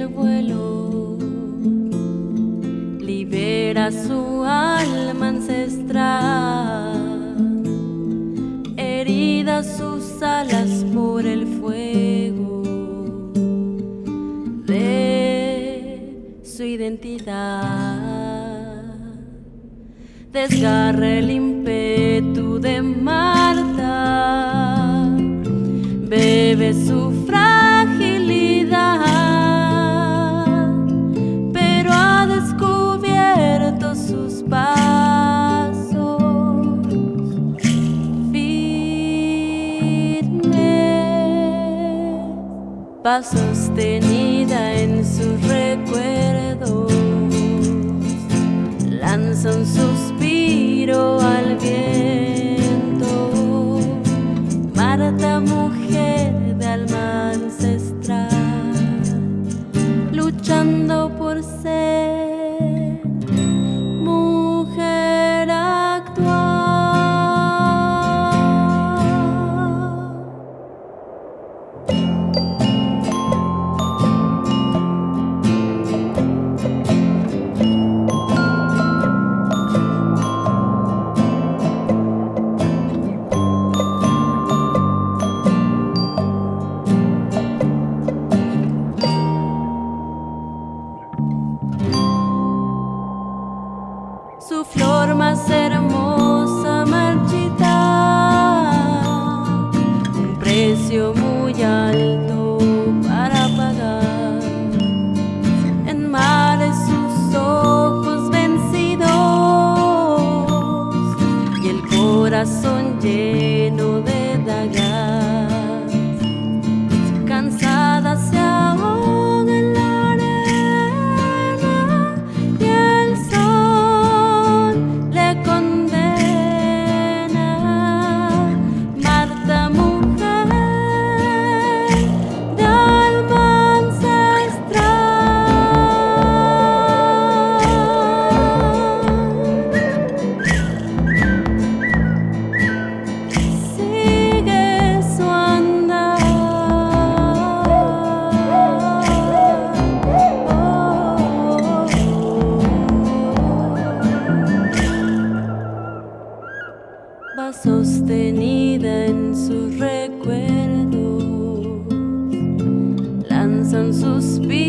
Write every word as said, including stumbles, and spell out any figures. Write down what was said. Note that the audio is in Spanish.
el vuelo, libera su alma ancestral, heridas sus alas por el fuego de su identidad. Desgarra el ímpetu de Marta, bebe su fragilidad, pero ha descubierto sus pasos firmes, va sostenida en sus recuerdos, lanza un suspiro al viento. Marta, mujer de alma ancestral, luchando por ser mujer actual. Su flor más hermosa marchita, un precio muy alto para pagar. En mares sus ojos vencidos y el corazón lleno de dagas, cansada se ahoga en la sostenida en sus recuerdos, lanzan suspiros.